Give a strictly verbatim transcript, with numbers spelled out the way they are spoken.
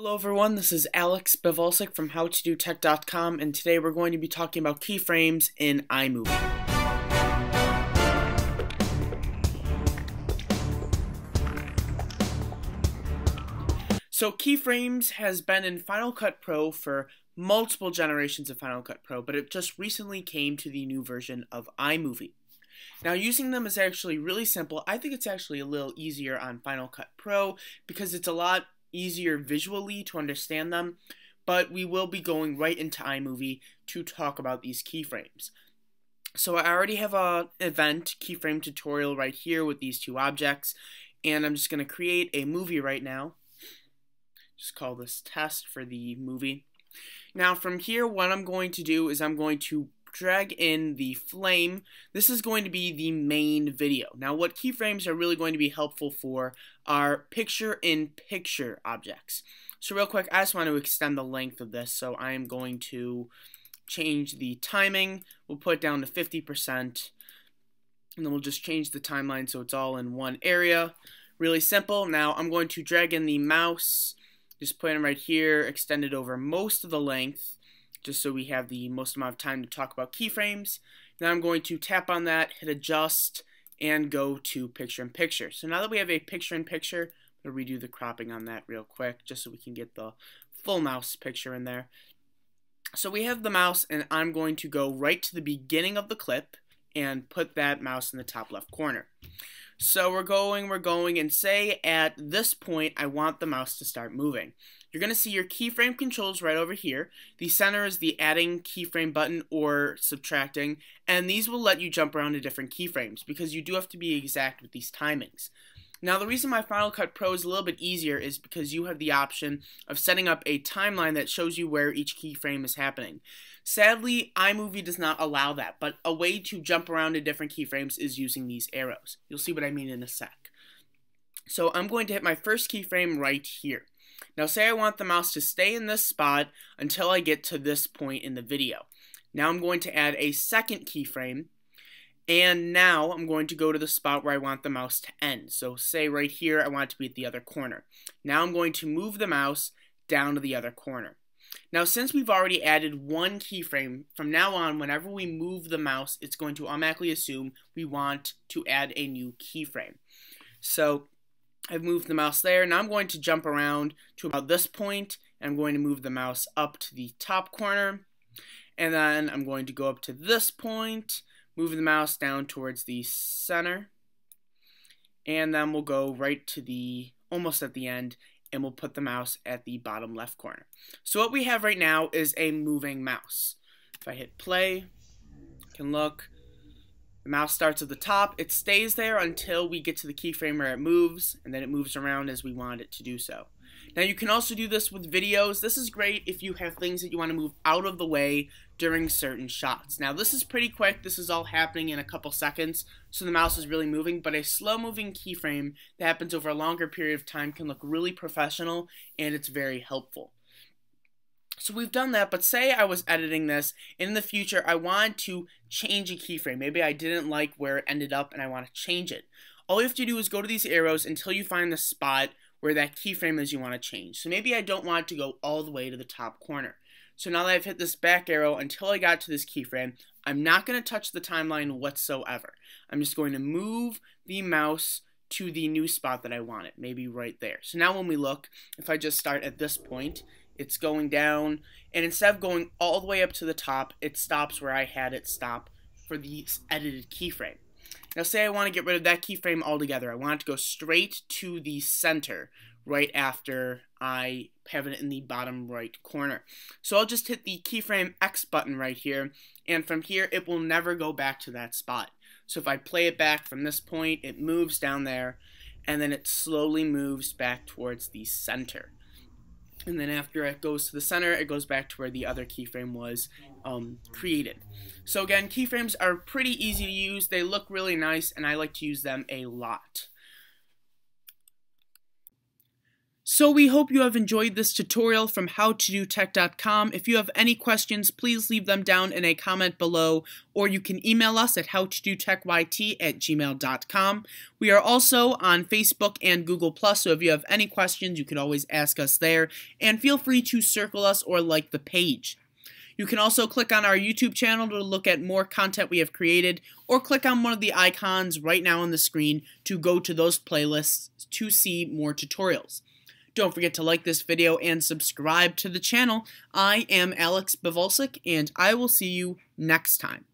Hello everyone, this is Alex Bivolcsik from How To Do Tech dot com, and today we're going to be talking about keyframes in iMovie. So keyframes has been in Final Cut Pro for multiple generations of Final Cut Pro, but it just recently came to the new version of iMovie. Now, using them is actually really simple. I think it's actually a little easier on Final Cut Pro because it's a lot easier visually to understand them, but we will be going right into iMovie to talk about these keyframes. So I already have an event keyframe tutorial right here with these two objects, and I'm just going to create a movie right now. Just call this test for the movie. Now from here, what I'm going to do is I'm going to drag in the flame. This is going to be the main video. Now what keyframes are really going to be helpful for are picture-in-picture objects. So real quick, I just want to extend the length of this, so I am going to change the timing. We'll put it down to fifty percent, and then we'll just change the timeline so it's all in one area. Really simple. Now I'm going to drag in the mouse, just put it right here, extend it over most of the length, just so we have the most amount of time to talk about keyframes. Now I'm going to tap on that, hit adjust, and go to picture in picture. So now that we have a picture in picture, I'm going to redo the cropping on that real quick just so we can get the full mouse picture in there. So we have the mouse, and I'm going to go right to the beginning of the clip and put that mouse in the top left corner. So we're going, we're going, and say at this point I want the mouse to start moving. You're going to see your keyframe controls right over here. The center is the adding keyframe button or subtracting, and these will let you jump around to different keyframes because you do have to be exact with these timings. Now the reason my Final Cut Pro is a little bit easier is because you have the option of setting up a timeline that shows you where each keyframe is happening. Sadly, iMovie does not allow that, but a way to jump around to different keyframes is using these arrows. You'll see what I mean in a sec. So I'm going to hit my first keyframe right here. Now say I want the mouse to stay in this spot until I get to this point in the video. Now I'm going to add a second keyframe, and now I'm going to go to the spot where I want the mouse to end. So say right here I want it to be at the other corner. Now I'm going to move the mouse down to the other corner. Now, since we've already added one keyframe, from now on, whenever we move the mouse, it's going to automatically assume we want to add a new keyframe. So I've moved the mouse there. Now I'm going to jump around to about this point. I'm going to move the mouse up to the top corner. And then I'm going to go up to this point, move the mouse down towards the center. And then we'll go right to the, almost at the end, and we'll put the mouse at the bottom left corner. So what we have right now is a moving mouse. If I hit play, you can look. The mouse starts at the top. It stays there until we get to the keyframe where it moves, and then it moves around as we want it to do so. Now you can also do this with videos. This is great if you have things that you want to move out of the way during certain shots. Now this is pretty quick. This is all happening in a couple seconds, so the mouse is really moving, but a slow-moving keyframe that happens over a longer period of time can look really professional, and it's very helpful. So we've done that, but say I was editing this, and in the future I want to change a keyframe. Maybe I didn't like where it ended up and I want to change it. All you have to do is go to these arrows until you find the spot where that keyframe is you want to change. So maybe I don't want it to go all the way to the top corner. So now that I've hit this back arrow until I got to this keyframe, I'm not going to touch the timeline whatsoever. I'm just going to move the mouse to the new spot that I want it, maybe right there. So now when we look, if I just start at this point, it's going down, and instead of going all the way up to the top, it stops where I had it stop for the edited keyframe. Now say I want to get rid of that keyframe altogether. I want it to go straight to the center right after I have it in the bottom right corner. So I'll just hit the keyframe X button right here, and from here it will never go back to that spot. So if I play it back from this point, it moves down there, and then it slowly moves back towards the center. And then after it goes to the center, it goes back to where the other keyframe was um, created. So again, keyframes are pretty easy to use. They look really nice, and I like to use them a lot. So we hope you have enjoyed this tutorial from how to do tech dot com. If you have any questions, please leave them down in a comment below, or you can email us at howtodotechyt at gmail dot com. We are also on Facebook and Google plus, so if you have any questions, you can always ask us there, and feel free to circle us or like the page. You can also click on our YouTube channel to look at more content we have created, or click on one of the icons right now on the screen to go to those playlists to see more tutorials. Don't forget to like this video and subscribe to the channel. I am Alex Bivolcsik, and I will see you next time.